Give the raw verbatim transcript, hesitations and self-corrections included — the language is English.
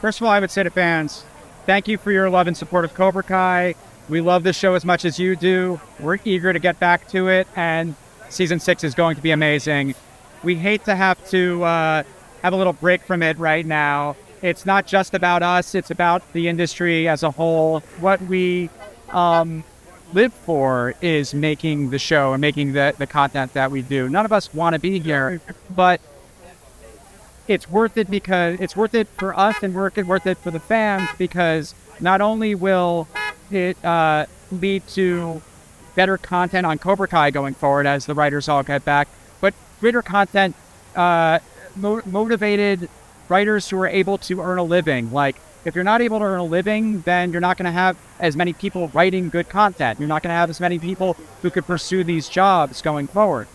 First of all, I would say to fans, thank you for your love and support of Cobra Kai. We love this show as much as you do. We're eager to get back to it, and season six is going to be amazing. We hate to have to uh, have a little break from it right now. It's not just about us, it's about the industry as a whole. What we um, live for is making the show and making the, the content that we do. None of us want to be here, but it's worth it because it's worth it for us and worth it, worth it for the fans, because not only will it uh, lead to better content on Cobra Kai going forward as the writers all get back, but greater content, uh, mo motivated writers who are able to earn a living. Like, if you're not able to earn a living, then you're not going to have as many people writing good content. You're not going to have as many people who could pursue these jobs going forward.